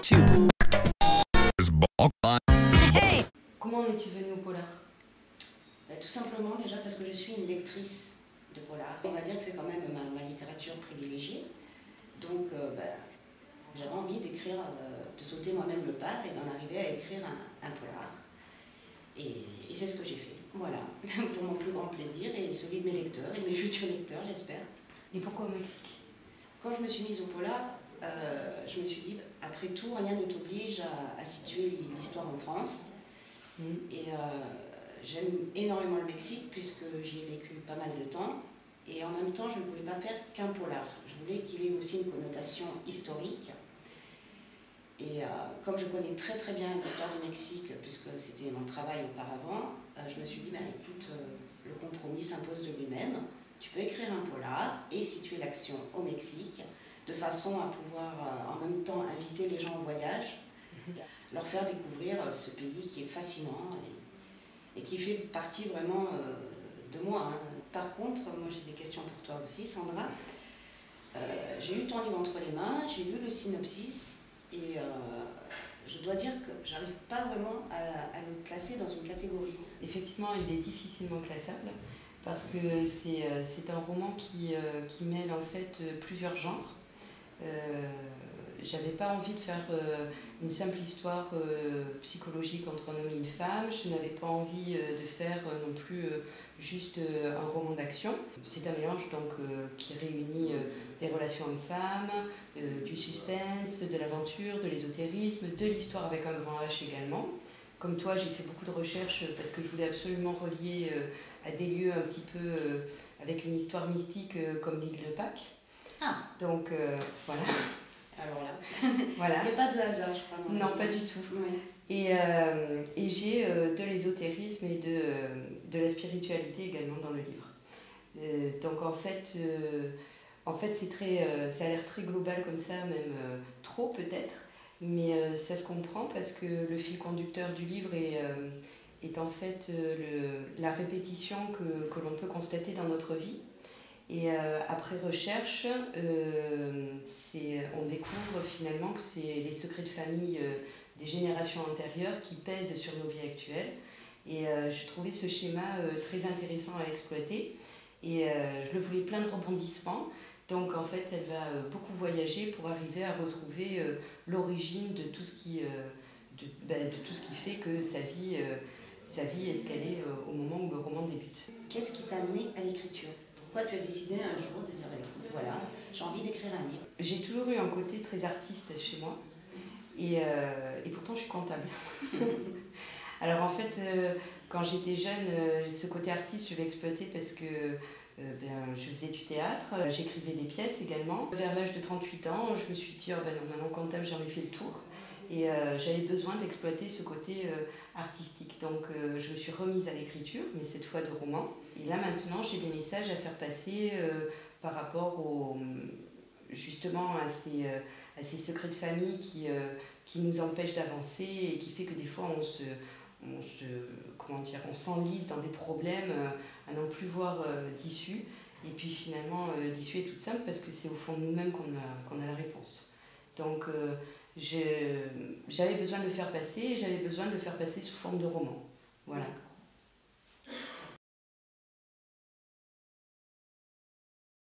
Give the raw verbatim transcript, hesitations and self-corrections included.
two. Comment en es-tu venue au polar? Bah, tout simplement déjà parce que je suis une lectrice de polar. On va dire que c'est quand même ma, ma littérature privilégiée. Donc euh, bah, j'avais envie d'écrire, euh, de sauter moi-même le pas et d'en arriver à écrire un, un polar. Et, et c'est ce que j'ai fait. Voilà, pour mon plus grand plaisir et celui de mes lecteurs et de mes futurs lecteurs, j'espère. Et pourquoi au Mexique? Quand je me suis mise au polar, euh, je me suis dit, après tout, rien ne t'oblige à, à situer l'histoire en France. Et euh, j'aime énormément le Mexique puisque j'y ai vécu pas mal de temps et en même temps je ne voulais pas faire qu'un polar, je voulais qu'il ait aussi une connotation historique et euh, comme je connais très très bien l'histoire du Mexique puisque c'était mon travail auparavant, euh, je me suis dit bah, écoute, euh, le compromis s'impose de lui-même, tu peux écrire un polar et situer l'action au Mexique de façon à pouvoir euh, en même temps inviter les gens au voyage, leur faire découvrir ce pays qui est fascinant et, et qui fait partie vraiment de moi. Par contre, moi j'ai des questions pour toi aussi, Sandra. Euh, j'ai eu ton livre entre les mains, j'ai lu le synopsis et euh, je dois dire que j'arrive pas vraiment à, à le classer dans une catégorie. Effectivement, il est difficilement classable parce que c'est un roman qui, qui mêle en fait plusieurs genres. Euh, J'avais pas envie de faire euh, une simple histoire euh, psychologique entre un homme et une femme. Je n'avais pas envie euh, de faire euh, non plus euh, juste euh, un roman d'action. C'est un mélange donc, euh, qui réunit euh, des relations hommes-femmes, euh, du suspense, de l'aventure, de l'ésotérisme, de l'histoire avec un grand H également. Comme toi, j'ai fait beaucoup de recherches parce que je voulais absolument relier euh, à des lieux un petit peu euh, avec une histoire mystique euh, comme l'île de Pâques. Ah. Donc euh, voilà. Alors là, voilà. Il n'y a pas de hasard, je crois. Non, non pas du tout. Oui. Et, euh, et j'ai euh, de l'ésotérisme et de, de la spiritualité également dans le livre. Euh, donc en fait, euh, en fait c'est très, euh, ça a l'air très global comme ça, même euh, trop peut-être, mais euh, ça se comprend parce que le fil conducteur du livre est, euh, est en fait euh, le, la répétition que, que l'on peut constater dans notre vie. Et euh, après recherche, euh, on découvre finalement que c'est les secrets de famille euh, des générations antérieures qui pèsent sur nos vies actuelles. Et euh, je trouvais ce schéma euh, très intéressant à exploiter. Et euh, je le voulais plein de rebondissements. Donc en fait, elle va euh, beaucoup voyager pour arriver à retrouver euh, l'origine de, euh, de, ben, de tout ce qui fait que sa vie, euh, sa vie est ce qu'elle est euh, au moment où le roman débute. Qu'est-ce qui t'a amené à l'écriture ? Pourquoi tu as décidé un jour de dire écoute, voilà, j'ai envie d'écrire un livre? J'ai toujours eu un côté très artiste chez moi et, euh, et pourtant je suis comptable. Alors en fait, euh, quand j'étais jeune, euh, ce côté artiste je l'ai exploité parce que euh, ben, je faisais du théâtre, euh, j'écrivais des pièces également. Vers l'âge de trente-huit ans, je me suis dit oh, ben non, maintenant comptable j'en ai fait le tour et euh, j'avais besoin d'exploiter ce côté euh, artistique. Donc euh, je me suis remise à l'écriture, mais cette fois de romans. Et là maintenant, j'ai des messages à faire passer euh, par rapport au, justement à ces, euh, à ces secrets de famille qui, euh, qui nous empêchent d'avancer et qui fait que des fois on se, on se, comment dire, on s'enlise dans des problèmes euh, à n'en plus voir euh, d'issue. Et puis finalement, euh, l'issue est toute simple parce que c'est au fond de nous-mêmes qu'on a, qu'on a la réponse. Donc euh, j'avais besoin de le faire passer et j'avais besoin de le faire passer sous forme de roman. Voilà.